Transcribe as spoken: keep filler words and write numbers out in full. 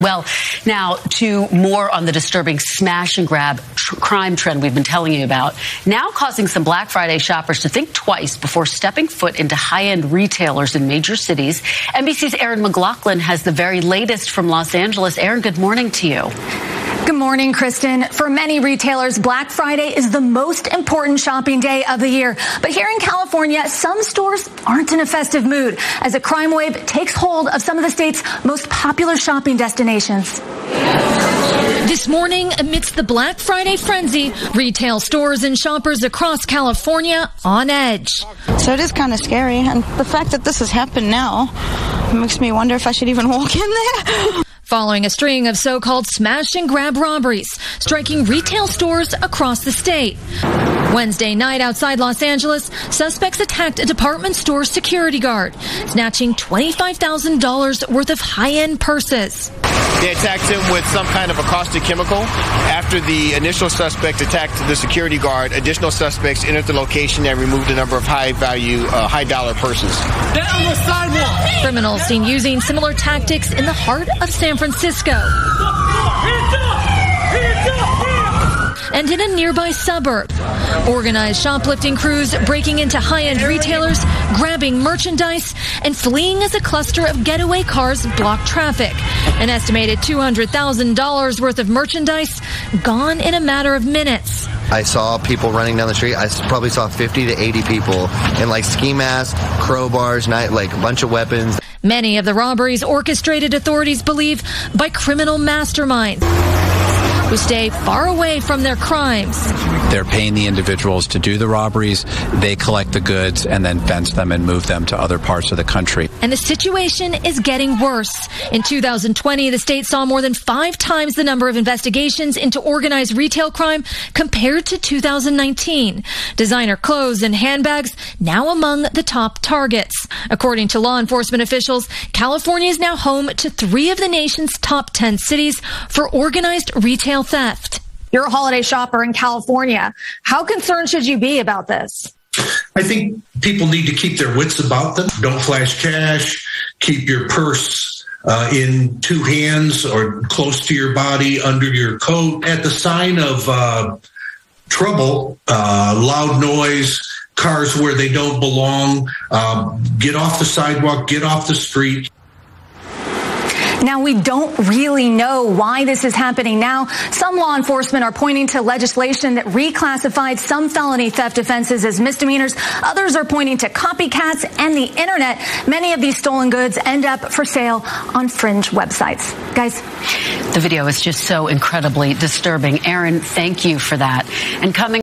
Well, now to more on the disturbing smash and grab tr- crime trend we've been telling you about, now causing some Black Friday shoppers to think twice before stepping foot into high-end retailers in major cities. N B C's Erin McLaughlin has the very latest from Los Angeles. Erin, good morning to you. Good morning, Kristen. For many retailers, Black Friday is the most important shopping day of the year. But here in California, some stores aren't in a festive mood as a crime wave takes hold of some of the state's most popular shopping destinations. This morning, amidst the Black Friday frenzy, retail stores and shoppers across California on edge. So it is kind of scary. And the fact that this has happened now makes me wonder if I should even walk in there. Following a string of so-called smash and grab robberies, striking retail stores across the state. Wednesday night outside Los Angeles, suspects attacked a department store security guard, snatching twenty-five thousand dollars worth of high-end purses. They attacked him with some kind of a caustic chemical. After the initial suspect attacked the security guard, additional suspects entered the location and removed a number of high-value, uh, high-dollar purses. Down the sidewalk! Criminals seen using similar tactics in the heart of San Francisco. And in a nearby suburb, organized shoplifting crews breaking into high-end retailers, grabbing merchandise, and fleeing as a cluster of getaway cars block traffic. An estimated two hundred thousand dollars worth of merchandise gone in a matter of minutes. I saw people running down the street. I probably saw fifty to eighty people in like ski masks, crowbars, night, like a bunch of weapons. Many of the robberies orchestrated, authorities believe, by criminal masterminds who stay far away from their crimes. They're paying the individuals to do the robberies, they collect the goods, and then fence them and move them to other parts of the country. And the situation is getting worse. In two thousand twenty, the state saw more than five times the number of investigations into organized retail crime compared to two thousand nineteen. Designer clothes and handbags now among the top targets. According to law enforcement officials, California is now home to three of the nation's top ten cities for organized retail theft. You're a holiday shopper in California. How concerned should you be about this? I think people need to keep their wits about them. Don't flash cash. Keep your purse uh, in two hands or close to your body, under your coat. At the sign of uh, trouble, uh, loud noise, cars where they don't belong, uh, get off the sidewalk, get off the street. Now, we don't really know why this is happening now. Some law enforcement are pointing to legislation that reclassified some felony theft offenses as misdemeanors. Others are pointing to copycats and the internet. Many of these stolen goods end up for sale on fringe websites. Guys, the video is just so incredibly disturbing. Erin, thank you for that. And coming